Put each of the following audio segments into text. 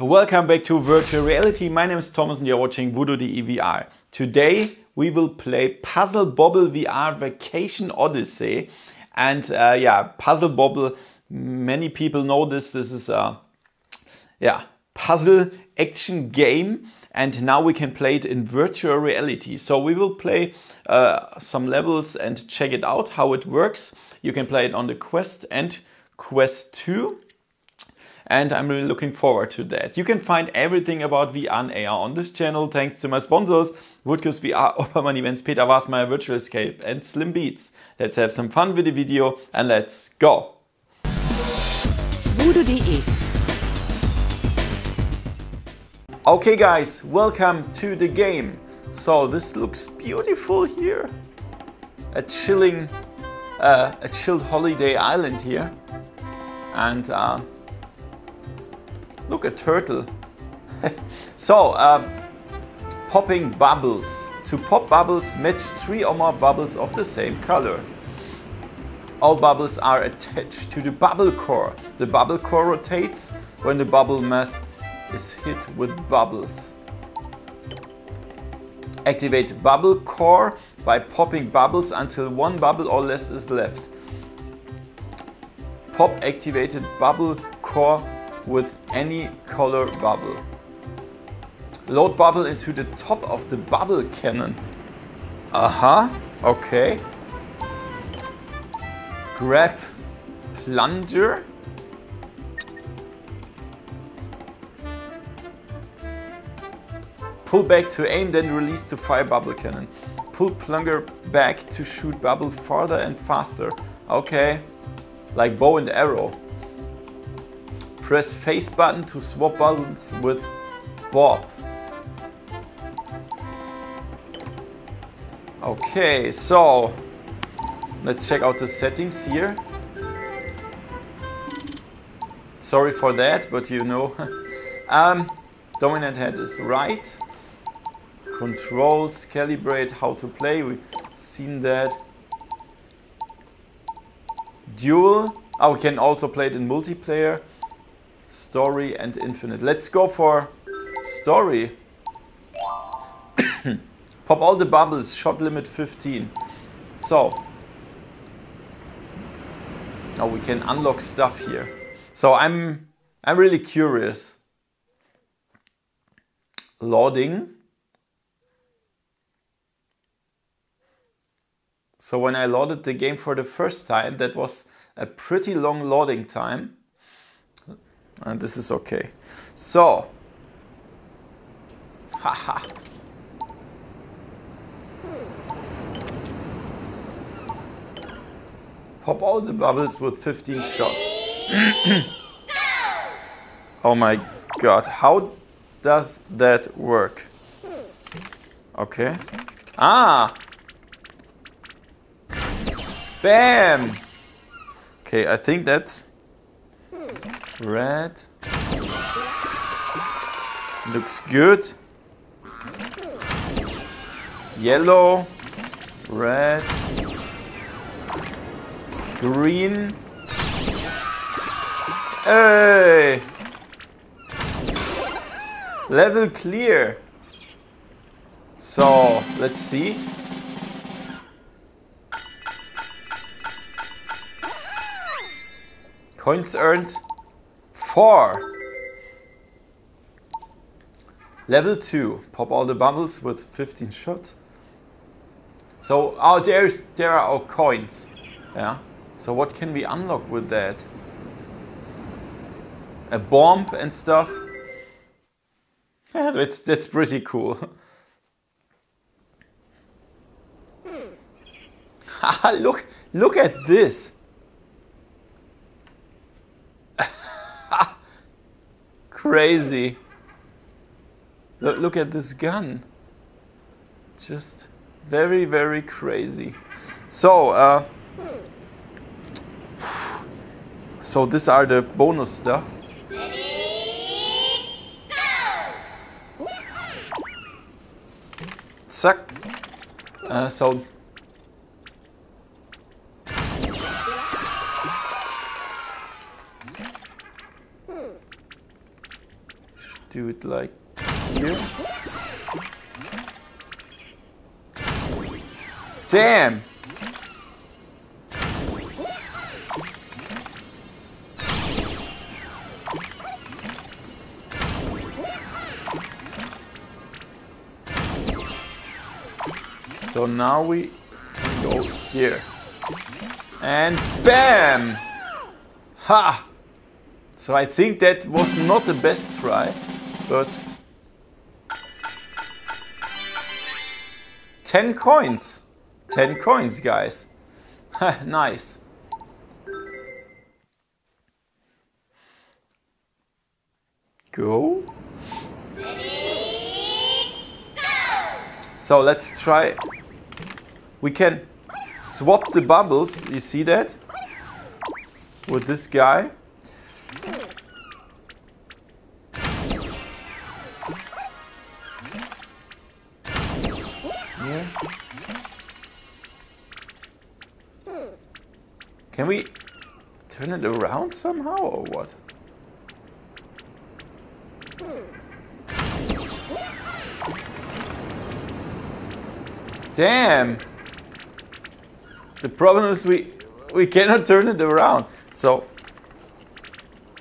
Welcome back to Virtual Reality. My name is Thomas and you're watching Voodoo.de VR. Today we will play Puzzle Bobble VR Vacation Odyssey. And yeah, Puzzle Bobble, many people know this. This is a puzzle action game. And now we can play it in virtual reality. So we will play some levels and check it out, how it works. You can play it on the Quest and Quest 2. And I'm really looking forward to that. You can find everything about VR and AR on this channel thanks to my sponsors, Oculus VR, Oppermann Events, Peter Wasmeyer, Virtual Escape and Slim Beats. Let's have some fun with the video and let's go! Voodoo.de. Okay guys, welcome to the game. So this looks beautiful here. A chilled holiday island here. And look, a turtle. So, popping bubbles. To pop bubbles, match 3 or more bubbles of the same color. All bubbles are attached to the bubble core. The bubble core rotates when the bubble mass is hit with bubbles. Activate bubble core by popping bubbles until 1 bubble or less is left. Pop activated bubble core with any color bubble. Load bubble into the top of the bubble cannon. Okay. Grab plunger. Pull back to aim, then release to fire bubble cannon. Pull plunger back to shoot bubble farther and faster. Okay, like bow and arrow. Press face button to swap bubbles with Bob. Okay, so let's check out the settings here. Sorry for that, but you know. Dominant head is right. Controls, calibrate, how to play. We've seen that. Duel. Oh, we can also play it in multiplayer. Story and infinite. Let's go for story. Pop all the bubbles, shot limit 15. So now we can unlock stuff here. So I'm really curious. Loading. So when I loaded the game for the first time, that was a pretty long loading time. And this is okay. So, haha. Pop all the bubbles with 15 shots. Oh my god, how does that work? Okay. Ah! Bam! Okay, I think that's red. Looks good. Yellow. Red. Green. Hey! Level clear. So, let's see. Coins earned. 4. Level 2. Pop all the bubbles with 15 shots. So, oh, there are our coins. Yeah. So what can we unlock with that? A bomb and stuff. Yeah, that's pretty cool. Haha, look at this. Crazy. Look at this gun. Just very, very crazy. So, so these are the bonus stuff. Suck. So. do it like here. Damn! So now we go here. And bam! Ha! So I think that was not the best try, but 10 coins! 10 coins, guys. Nice. Go. Ready, go. So let's try. We can swap the bubbles. You see that? With this guy. Yeah. Can we turn it around somehow or what? Damn! The problem is we cannot turn it around. So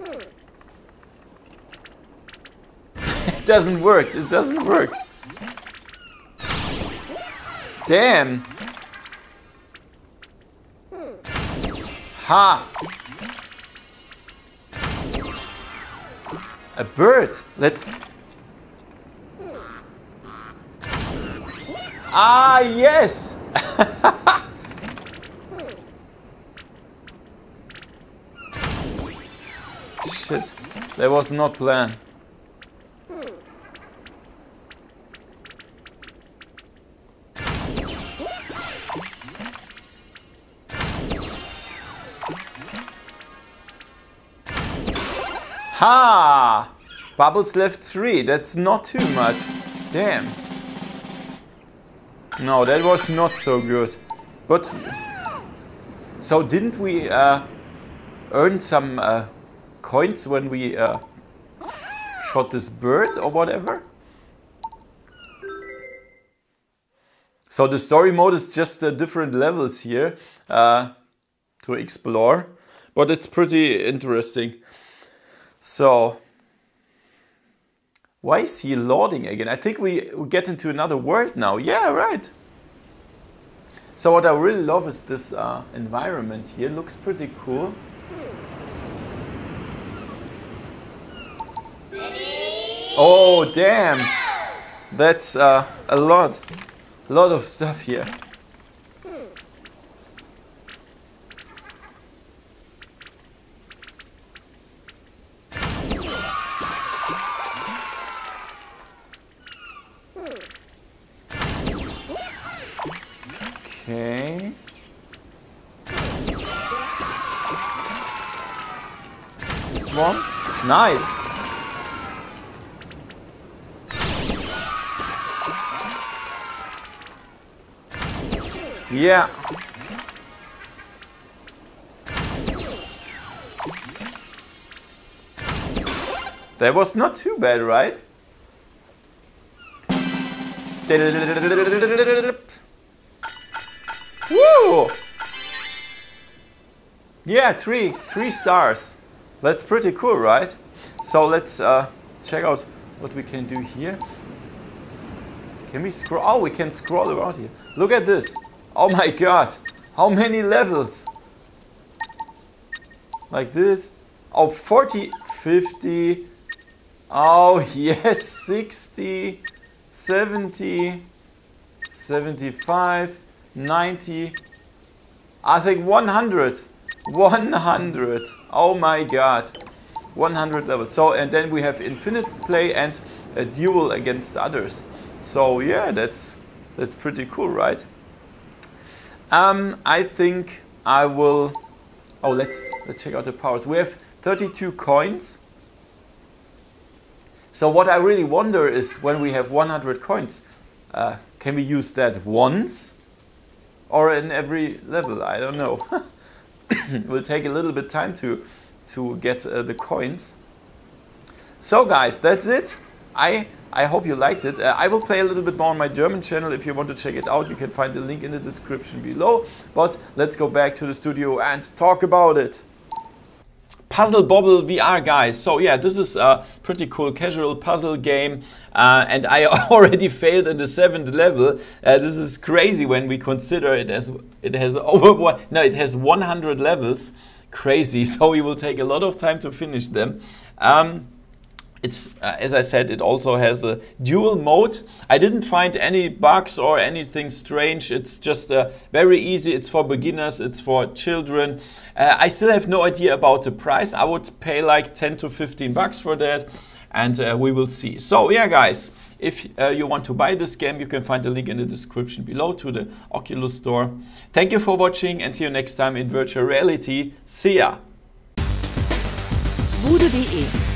it doesn't work. It doesn't work. Damn! Ha! A bird! Let's... Ah, yes! Shit, that was not planned. Ha! Bubbles left 3. That's not too much. Damn. No, that was not so good. But so didn't we earn some coins when we shot this bird or whatever? So the story mode is just the different levels here to explore, but it's pretty interesting. So, why is he loading again? I think we get into another world now. Yeah, right. So what I really love is this environment here. Looks pretty cool. Oh, damn. That's a lot of stuff here. Okay. This one. Nice. Yeah. That was not too bad, right? Woo! Yeah, three stars. That's pretty cool, right? So let's check out what we can do here. Can we scroll? Oh, we can scroll around here. Look at this. Oh my god. How many levels? Like this. Oh, 40, 50. Oh, yes, 60, 70, 75. 90, I think 100, oh my god, 100 levels. So, and then we have infinite play and a duel against others. So yeah, that's pretty cool, right? I think I will, oh, let's check out the powers. We have 32 coins. So what I really wonder is when we have 100 coins, can we use that once? Or in every level, I don't know. It will take a little bit time to get the coins. So guys, that's it. I hope you liked it. I will play a little bit more on my German channel. If you want to check it out, you can find the link in the description below. But let's go back to the studio and talk about it. Puzzle Bobble VR, guys. So yeah, this is a pretty cool casual puzzle game, and I already failed at the 7th level. This is crazy when we consider it has 100 levels. Crazy. So it will take a lot of time to finish them. It's as I said, it also has a dual mode. I didn't find any bugs or anything strange. It's just very easy. It's for beginners. It's for children. I still have no idea about the price. I would pay like 10 to 15 bucks for that, and we will see. So yeah, guys, if you want to buy this game, you can find the link in the description below to the Oculus Store. Thank you for watching, and see you next time in virtual reality. See ya! Voodoo.de